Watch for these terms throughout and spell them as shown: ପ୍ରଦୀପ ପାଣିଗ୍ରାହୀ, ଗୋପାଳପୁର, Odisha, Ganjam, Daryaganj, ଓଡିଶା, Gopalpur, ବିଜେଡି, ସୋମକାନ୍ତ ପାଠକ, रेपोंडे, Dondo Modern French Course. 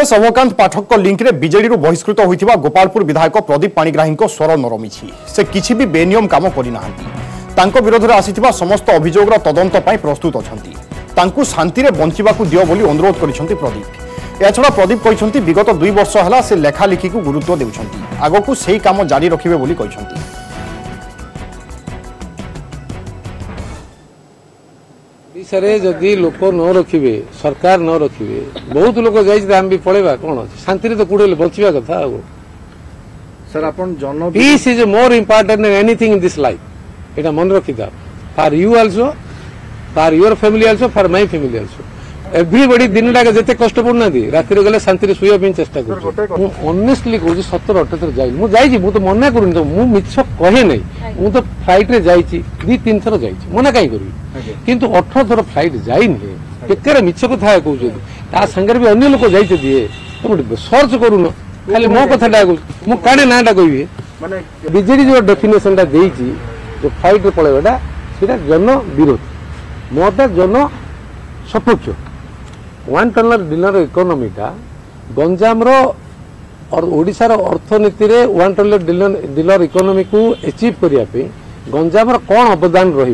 ତେବେ ସୋମକାନ୍ତ ପାଠକଙ୍କ ଲିଙ୍କରେ ବିଜେଡିରୁ ବହିଷ୍କୃତ ହୋଇଥିବା ଗୋପାଳପୁର ବିଧାୟକ ପ୍ରଦୀପ ପାଣିଗ୍ରାହୀଙ୍କ ସ୍ୱର ନରମିଛି। ସେ କିଛି ବି ବେନିୟମ କାମ କରିନାହାନ୍ତି। ତାଙ୍କ ବିରୋଧରେ ଆସିଥିବା ସମସ୍ତ ଅଭିଯୋଗର ତଦନ୍ତ ପାଇଁ ପ୍ରସ୍ତୁତ ଅଛନ୍ତି। ତାଙ୍କୁ ଶାନ୍ତିରେ ବଞ୍ଚିବାକୁ ଦିଅ ବୋଲି ଅନୁରୋଧ କରିଛନ୍ତି ପ୍ରଦୀପ। ଏହାଛଡ଼ା ପ୍ରଦୀପ କହିଛନ୍ତି ବିଗତ 2 ବର୍ଷ ହେଲା ସେ ଲେଖାଲେଖିକୁ ଗୁରୁତ୍ୱ ଦେଉଛନ୍ତି। ଆଗକୁ ସେହି କାମ ଜାରି ରଖିବେ ବୋଲି କହିଛନ୍ତି। ओडिशारे जदि लोक न रखिए सरकार न रखिए बहुत लोग जाइए आम भी पलैवा कौन शांति तो कूड़े बचा कथा सर आप peace is more important than anything in this life एटा मन रखिदा for you also for your family also for my family also everybody दिन डाक जिते कष्ट पड़ना रात गले शांति शुवाई चेस्टा करनेसली कहूँ 17-18 जाए मुझे मुझे मना करूँ मिछ कहे ना मुझे फ्लाइट रे जाइए 2-3 थर जा मना कहीं करी किंतु 18 थर फ्लाइट जाइनि बेकार मिछ कथा कहते सांगे भी अन्य लोक जाइए तुम गोटे सर्च करून खाली मो कथा मु काड़े नाटा कह बीजेडी जो डेफिनेसन टा दे फ्लाइट रे पलैवाटा से जन विरोध मोटा जन सपक्ष वन टनर डिनर इकोनोमीटा गंजाम और ओडिशार अर्थनीति रे वन टनर डिनर इकोनोमी को एचिव करने गंजाम कौन अवदान र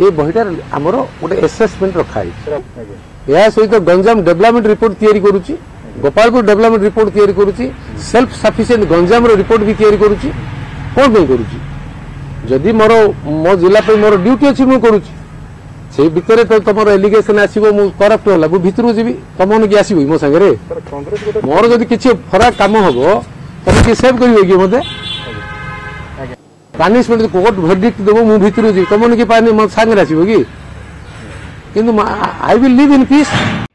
ये बहिटार आमर गोटे एसेसमेंट रखाई या सहित गंजाम डेवलपमेंट रिपोर्ट तैयारी करुच्ची गोपालपुर डेवलपमेंट रिपोर्ट तैयारी करुच्ची सेल्फ सफिशिएंट गंजाम रिपोर्ट भी तैयारी करुच्ची कौन पे करुच्ची जदि मोर मो जिला पे मोर ड्यूटी अच्छी मुझे करुच्ची से भितर तो तुम एलिगेसन आसो मु करप्ट होला मु भितर जीवी तुम मन की आसो मो सांगे मोर जदि किसी फरक कम हम तुम किए सेव कर मत पनिशमेंट कोर्ट भेडिक्ट देव मु भितर जी तुम मन की पानी सांगे आसो कि I will live in piece.